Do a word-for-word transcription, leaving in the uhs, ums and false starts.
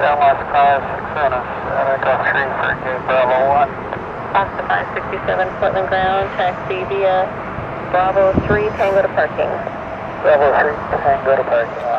Down by the car, six minutes, and I got three for Gate Bravo one. Oscar five sixty-seven, Portland ground, taxi via Bravo three, Tango to parking. Bravo three, Tango to parking.